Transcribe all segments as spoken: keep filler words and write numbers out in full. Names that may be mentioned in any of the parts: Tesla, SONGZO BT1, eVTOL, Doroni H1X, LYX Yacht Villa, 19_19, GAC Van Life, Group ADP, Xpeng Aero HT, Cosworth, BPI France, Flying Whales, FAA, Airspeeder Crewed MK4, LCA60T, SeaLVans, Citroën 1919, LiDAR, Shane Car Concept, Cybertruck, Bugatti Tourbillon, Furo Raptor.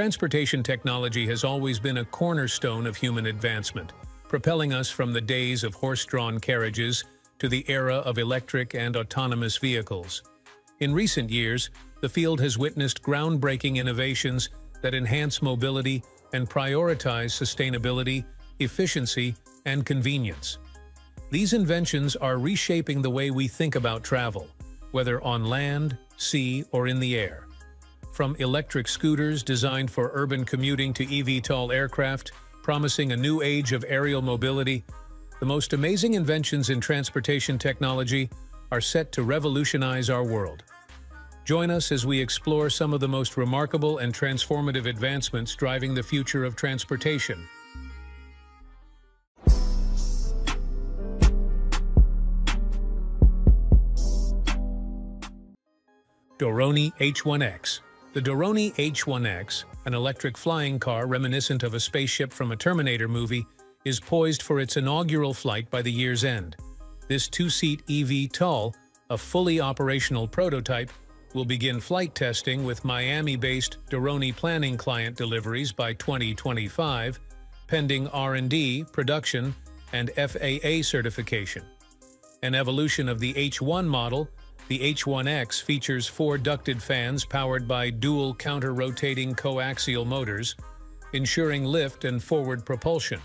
Transportation technology has always been a cornerstone of human advancement, propelling us from the days of horse-drawn carriages to the era of electric and autonomous vehicles. In recent years, the field has witnessed groundbreaking innovations that enhance mobility and prioritize sustainability, efficiency, and convenience. These inventions are reshaping the way we think about travel, whether on land, sea, or in the air. From electric scooters designed for urban commuting to eVTOL aircraft, promising a new age of aerial mobility, the most amazing inventions in transportation technology are set to revolutionize our world. Join us as we explore some of the most remarkable and transformative advancements driving the future of transportation. Doroni H one X. The Doroni H one X, an electric flying car reminiscent of a spaceship from a Terminator movie, is poised for its inaugural flight by the year's end. This two-seat eVTOL, a fully operational prototype, will begin flight testing with Miami-based Doroni planning client deliveries by twenty twenty-five, pending R and D, production, and F A A certification. An evolution of the H one model, the H one X features four ducted fans powered by dual counter-rotating coaxial motors, ensuring lift and forward propulsion.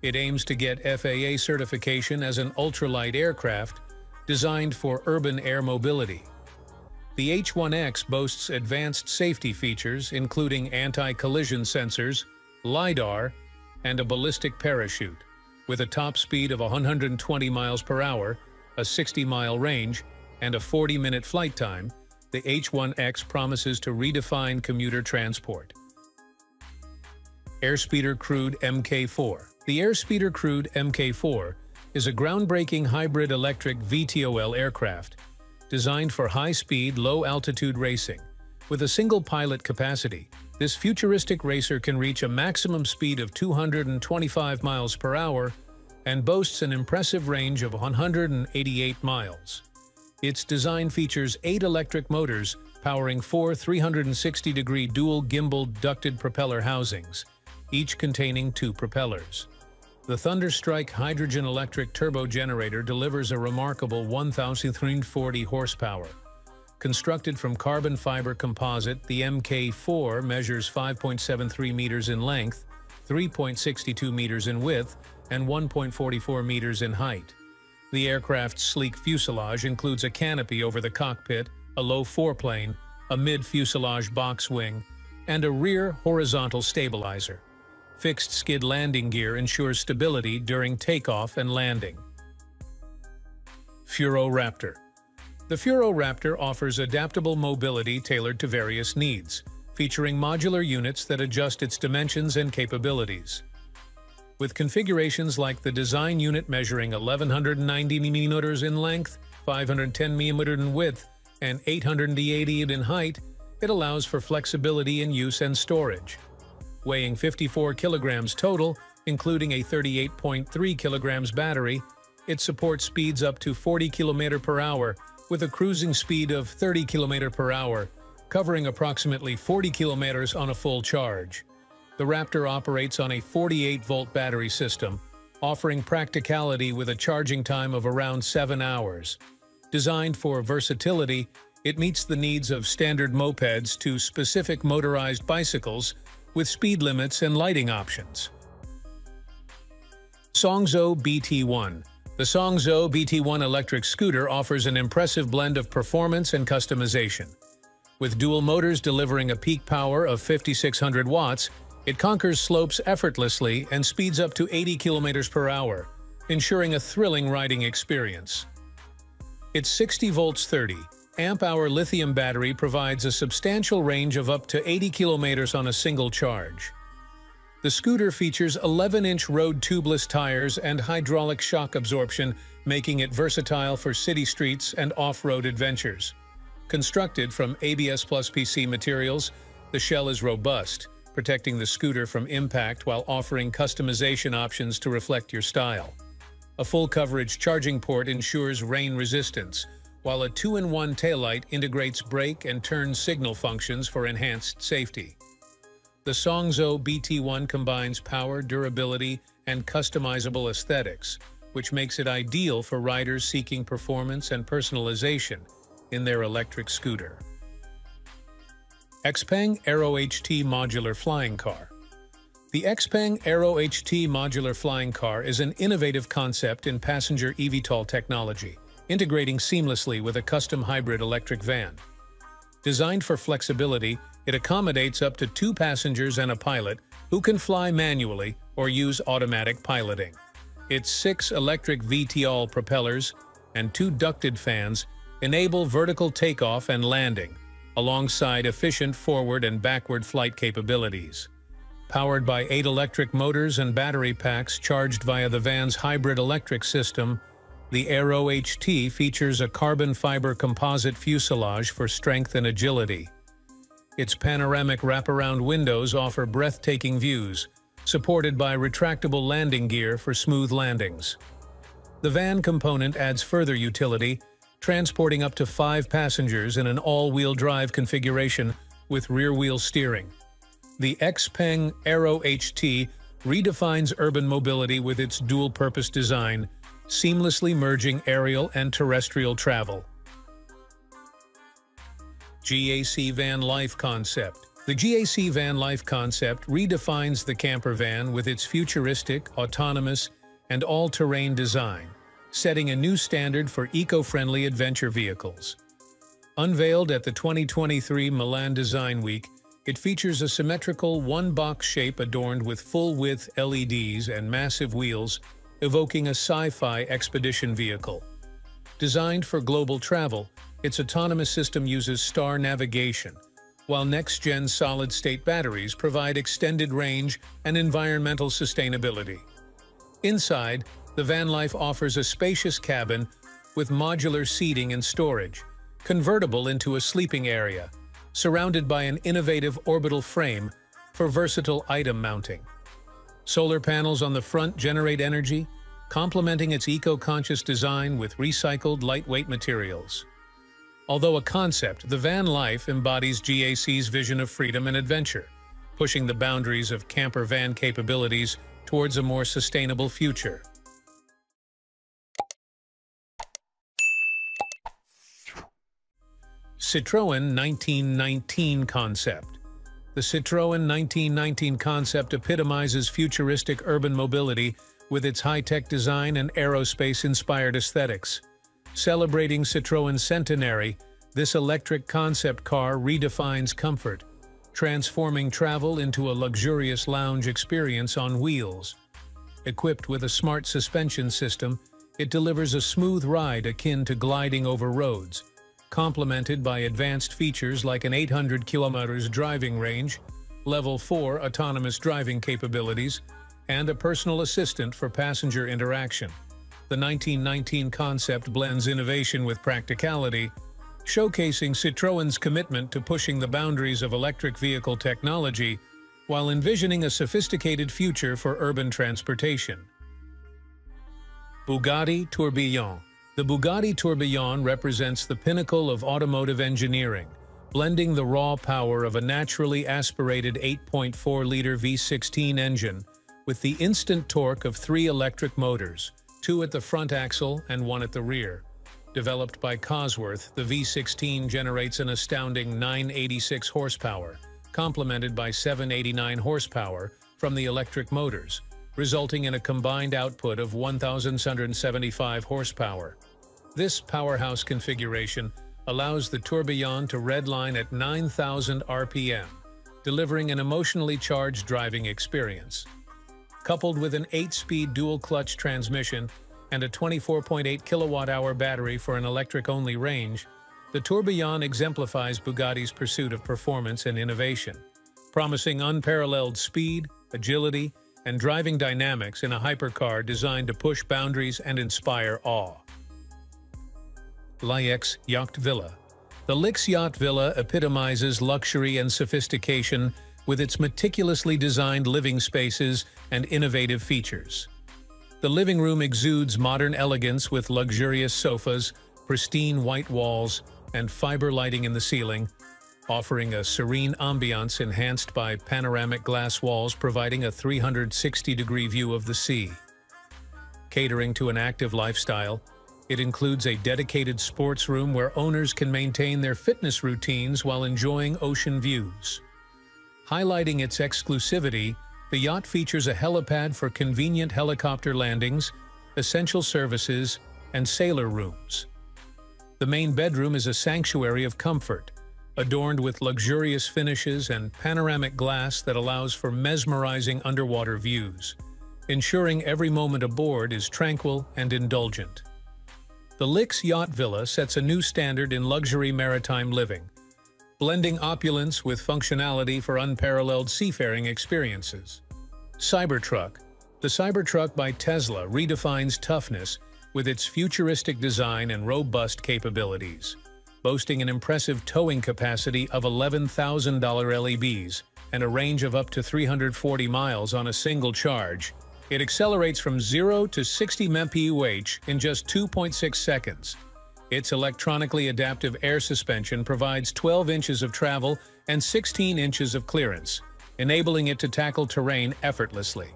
It aims to get F A A certification as an ultralight aircraft designed for urban air mobility. The H one X boasts advanced safety features, including anti-collision sensors, LiDAR, and a ballistic parachute, with a top speed of one hundred twenty miles per hour, a sixty-mile range, and a forty-minute flight time, the H one X promises to redefine commuter transport. Airspeeder Crewed M K four. The Airspeeder Crewed M K four is a groundbreaking hybrid electric V TOL aircraft designed for high-speed, low-altitude racing. With a single pilot capacity, this futuristic racer can reach a maximum speed of two hundred twenty-five miles per hour and boasts an impressive range of one hundred eighty-eight miles. Its design features eight electric motors powering four three hundred sixty degree dual gimbal ducted propeller housings, each containing two propellers. The Thunderstrike hydrogen electric turbo generator delivers a remarkable one thousand three hundred forty horsepower. Constructed from carbon fiber composite, the M K four measures five point seven three meters in length, three point six two meters in width, and one point four four meters in height. The aircraft's sleek fuselage includes a canopy over the cockpit, a low foreplane, a mid-fuselage box wing, and a rear horizontal stabilizer. Fixed skid landing gear ensures stability during takeoff and landing. Furo Raptor. The Furo Raptor offers adaptable mobility tailored to various needs, featuring modular units that adjust its dimensions and capabilities. With configurations like the design unit measuring one thousand one hundred ninety millimeters in length, five hundred ten millimeters in width, and eight hundred eighty in height, it allows for flexibility in use and storage. Weighing fifty-four kilograms total, including a thirty-eight point three kilograms battery, it supports speeds up to forty kilometers per hour with a cruising speed of thirty kilometers per hour, covering approximately forty kilometers on a full charge. The Raptor operates on a forty-eight volt battery system, offering practicality with a charging time of around seven hours. Designed for versatility, it meets the needs of standard mopeds to specific motorized bicycles with speed limits and lighting options. SONGZO B T one. The SONGZO B T one electric scooter offers an impressive blend of performance and customization. With dual motors delivering a peak power of fifty-six hundred watts, it conquers slopes effortlessly and speeds up to eighty kilometers per hour, ensuring a thrilling riding experience. Its sixty volts thirty amp hour lithium battery provides a substantial range of up to eighty kilometers on a single charge. The scooter features eleven inch road tubeless tires and hydraulic shock absorption, making it versatile for city streets and off-road adventures. Constructed from A B S plus P C materials, the shell is robust, protecting the scooter from impact while offering customization options to reflect your style. A full-coverage charging port ensures rain resistance, while a two in one taillight integrates brake and turn signal functions for enhanced safety. The SONGZO B T one combines power, durability, and customizable aesthetics, which makes it ideal for riders seeking performance and personalization in their electric scooter. Xpeng Aero H T Modular Flying Car. The Xpeng Aero H T Modular Flying Car is an innovative concept in passenger eVTOL technology, integrating seamlessly with a custom hybrid electric van. Designed for flexibility, it accommodates up to two passengers and a pilot who can fly manually or use automatic piloting. Its six electric V T O L propellers and two ducted fans enable vertical takeoff and landing, alongside efficient forward and backward flight capabilities. Powered by eight electric motors and battery packs charged via the van's hybrid electric system, the Aero H T features a carbon fiber composite fuselage for strength and agility. Its panoramic wraparound windows offer breathtaking views, supported by retractable landing gear for smooth landings. The van component adds further utility, transporting up to five passengers in an all-wheel drive configuration with rear-wheel steering. The Xpeng Aero H T redefines urban mobility with its dual-purpose design, seamlessly merging aerial and terrestrial travel. G A C Van Life Concept. The G A C Van Life concept redefines the camper van with its futuristic, autonomous, and all-terrain design, setting a new standard for eco-friendly adventure vehicles. Unveiled at the twenty twenty-three Milan Design Week, it features a symmetrical one-box shape adorned with full-width L E Ds and massive wheels, evoking a sci-fi expedition vehicle. Designed for global travel, its autonomous system uses star navigation, while next-gen solid-state batteries provide extended range and environmental sustainability. Inside, the Van Life offers a spacious cabin with modular seating and storage, convertible into a sleeping area, surrounded by an innovative orbital frame for versatile item mounting. Solar panels on the front generate energy, complementing its eco-conscious design with recycled lightweight materials. Although a concept, the Van Life embodies G A C's vision of freedom and adventure, pushing the boundaries of camper van capabilities towards a more sustainable future. Citroën nineteen nineteen Concept. The Citroën nineteen nineteen concept epitomizes futuristic urban mobility with its high-tech design and aerospace-inspired aesthetics. Celebrating Citroën's centenary, this electric concept car redefines comfort, transforming travel into a luxurious lounge experience on wheels. Equipped with a smart suspension system, it delivers a smooth ride akin to gliding over roads, complemented by advanced features like an eight hundred kilometers driving range, level four autonomous driving capabilities, and a personal assistant for passenger interaction. The nineteen nineteen concept blends innovation with practicality, showcasing Citroën's commitment to pushing the boundaries of electric vehicle technology while envisioning a sophisticated future for urban transportation. Bugatti Tourbillon. The Bugatti Tourbillon represents the pinnacle of automotive engineering, blending the raw power of a naturally aspirated eight point four liter V sixteen engine with the instant torque of three electric motors, two at the front axle and one at the rear. Developed by Cosworth, the V sixteen generates an astounding nine hundred eighty-six horsepower, complemented by seven hundred eighty-nine horsepower from the electric motors, resulting in a combined output of one thousand one hundred seventy-five horsepower. This powerhouse configuration allows the Tourbillon to redline at nine thousand R P M, delivering an emotionally charged driving experience. Coupled with an eight-speed dual-clutch transmission and a twenty-four point eight kilowatt-hour battery for an electric-only range, the Tourbillon exemplifies Bugatti's pursuit of performance and innovation, promising unparalleled speed, agility, and driving dynamics in a hypercar designed to push boundaries and inspire awe. L Y X Yacht Villa. The L Y X Yacht Villa epitomizes luxury and sophistication with its meticulously designed living spaces and innovative features. The living room exudes modern elegance with luxurious sofas, pristine white walls, and fiber lighting in the ceiling, offering a serene ambiance enhanced by panoramic glass walls providing a three hundred sixty degree view of the sea. Catering to an active lifestyle, it includes a dedicated sports room where owners can maintain their fitness routines while enjoying ocean views. Highlighting its exclusivity, the yacht features a helipad for convenient helicopter landings, essential services, and sailor rooms. The main bedroom is a sanctuary of comfort, adorned with luxurious finishes and panoramic glass that allows for mesmerizing underwater views, ensuring every moment aboard is tranquil and indulgent. The LYX Yacht Villa sets a new standard in luxury maritime living, blending opulence with functionality for unparalleled seafaring experiences. Cybertruck. The Cybertruck by Tesla redefines toughness with its futuristic design and robust capabilities. Boasting an impressive towing capacity of eleven thousand L B S and a range of up to three hundred forty miles on a single charge, it accelerates from zero to sixty miles per hour in just two point six seconds. Its electronically adaptive air suspension provides twelve inches of travel and sixteen inches of clearance, enabling it to tackle terrain effortlessly.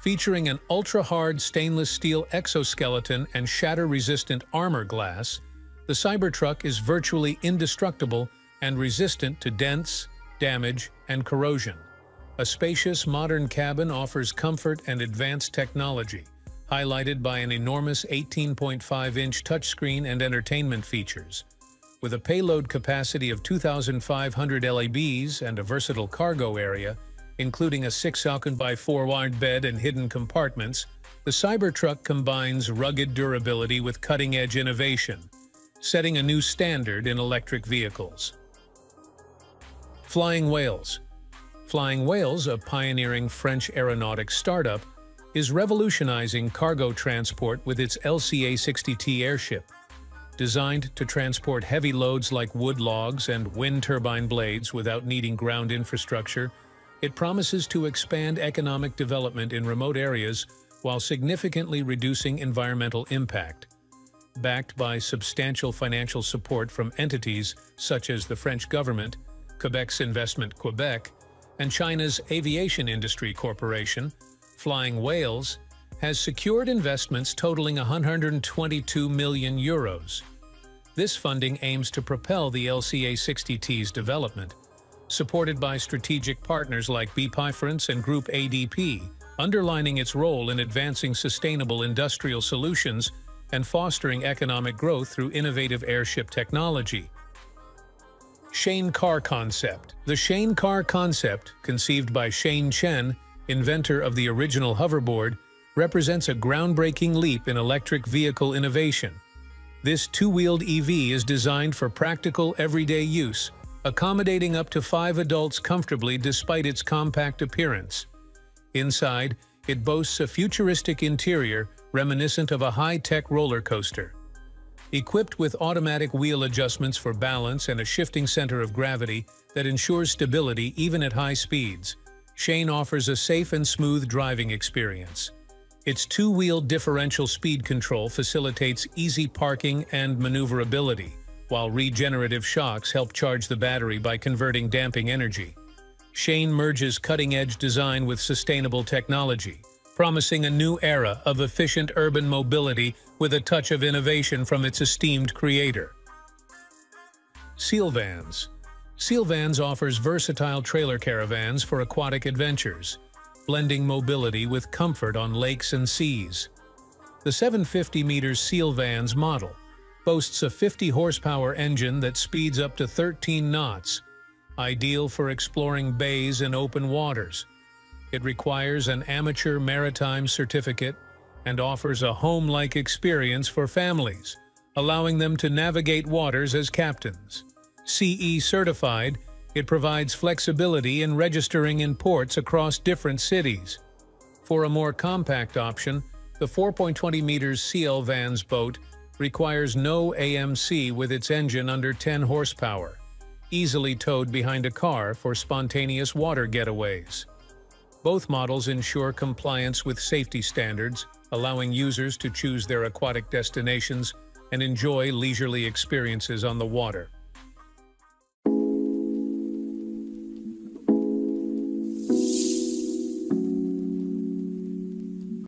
Featuring an ultra-hard stainless steel exoskeleton and shatter-resistant armor glass, the Cybertruck is virtually indestructible and resistant to dents, damage, and corrosion. A spacious modern cabin offers comfort and advanced technology, highlighted by an enormous eighteen point five inch touchscreen and entertainment features. With a payload capacity of two thousand five hundred L B S and a versatile cargo area, including a six by four wide bed and hidden compartments, the Cybertruck combines rugged durability with cutting-edge innovation, setting a new standard in electric vehicles. Flying Whales. Flying Whales, a pioneering French aeronautics startup, is revolutionizing cargo transport with its L C A sixty T airship. Designed to transport heavy loads like wood logs and wind turbine blades without needing ground infrastructure, it promises to expand economic development in remote areas while significantly reducing environmental impact. Backed by substantial financial support from entities such as the French government, Quebec's Investment Quebec, and China's Aviation Industry Corporation, Flying Whales has secured investments totaling one hundred twenty-two million euros. This funding aims to propel the L C A sixty T's development, supported by strategic partners like B P I France and Group A D P, underlining its role in advancing sustainable industrial solutions and fostering economic growth through innovative airship technology. Shane Car Concept. The Shane Car Concept, conceived by Shane Chen, inventor of the original hoverboard, represents a groundbreaking leap in electric vehicle innovation. This two-wheeled E V is designed for practical, everyday use, accommodating up to five adults comfortably despite its compact appearance. Inside, it boasts a futuristic interior reminiscent of a high-tech roller coaster. Equipped with automatic wheel adjustments for balance and a shifting center of gravity that ensures stability even at high speeds, Shane offers a safe and smooth driving experience. Its two-wheel differential speed control facilitates easy parking and maneuverability, while regenerative shocks help charge the battery by converting damping energy. Shane merges cutting-edge design with sustainable technology, promising a new era of efficient urban mobility with a touch of innovation from its esteemed creator. SeaLVans. SeaLVans offers versatile trailer caravans for aquatic adventures, blending mobility with comfort on lakes and seas. The seven hundred fifty meter SeaLVans model boasts a fifty horsepower engine that speeds up to thirteen knots, ideal for exploring bays and open waters. It requires an amateur maritime certificate and offers a home-like experience for families, allowing them to navigate waters as captains. C E certified, it provides flexibility in registering in ports across different cities. For a more compact option, the four point two zero meters SeaLVans boat requires no A M C with its engine under ten horsepower, easily towed behind a car for spontaneous water getaways. Both models ensure compliance with safety standards, allowing users to choose their aquatic destinations and enjoy leisurely experiences on the water.